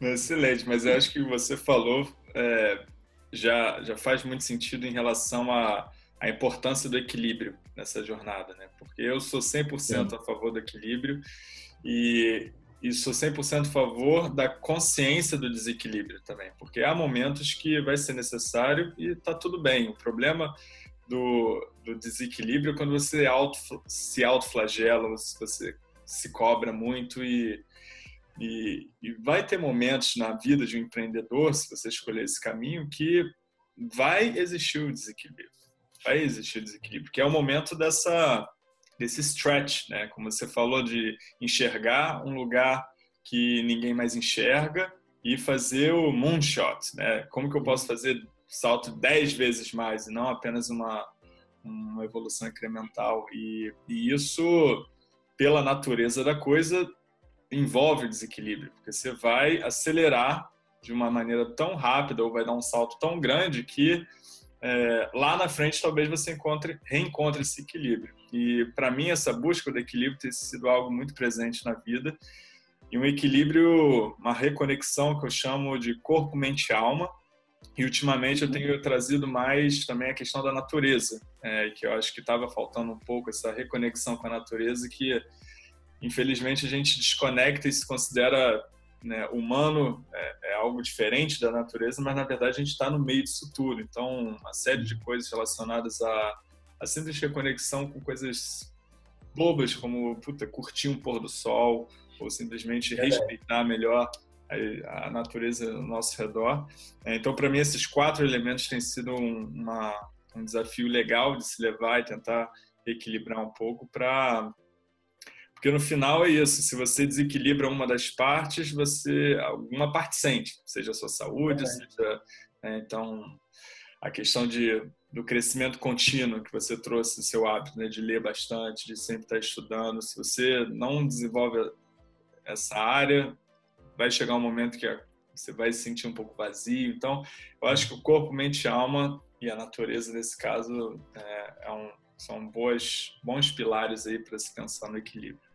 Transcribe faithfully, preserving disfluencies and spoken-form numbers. Excelente, mas eu acho que você falou é, já, já faz muito sentido em relação à, à importância do equilíbrio nessa jornada, né? Porque eu sou cem por cento a favor do equilíbrio e, e sou cem por cento a favor da consciência do desequilíbrio também, porque há momentos que vai ser necessário e tá tudo bem. O problema do, do desequilíbrio é quando você auto, se autoflagela, você se cobra muito e E, e vai ter momentos na vida de um empreendedor, se você escolher esse caminho, que vai existir o desequilíbrio. Vai existir o desequilíbrio, que é o momento dessa, desse stretch, né? Como você falou, de enxergar um lugar que ninguém mais enxerga e fazer o moonshot, né? Como que eu posso fazer salto dez vezes mais e não apenas uma, uma evolução incremental? E, e isso, pela natureza da coisa, envolve o desequilíbrio, porque você vai acelerar de uma maneira tão rápida ou vai dar um salto tão grande que é, lá na frente talvez você encontre, reencontre esse equilíbrio. E para mim essa busca do equilíbrio tem sido algo muito presente na vida, e um equilíbrio, uma reconexão que eu chamo de corpo, mente e alma, e ultimamente eu tenho trazido mais também a questão da natureza, é, que eu acho que estava faltando um pouco essa reconexão com a natureza que infelizmente a gente desconecta e se considera, né, humano, é, é algo diferente da natureza, mas na verdade a gente está no meio disso tudo. Então uma série de coisas relacionadas a, a simples reconexão com coisas bobas como puta, curtir um pôr do sol ou simplesmente é. respeitar melhor a, a natureza ao nosso redor. É, então para mim esses quatro elementos têm sido um, uma, um desafio legal de se levar e tentar equilibrar um pouco para... Porque no final é isso, se você desequilibra uma das partes, você alguma parte sente, seja a sua saúde, é. seja né, então a questão de, do crescimento contínuo que você trouxe no seu hábito, né, de ler bastante, de sempre estar estudando. Se você não desenvolve essa área, vai chegar um momento que você vai se sentir um pouco vazio. Então, eu acho que o corpo, mente e alma, e a natureza nesse caso, é, é um, são boas, bons pilares aí para se pensar no equilíbrio.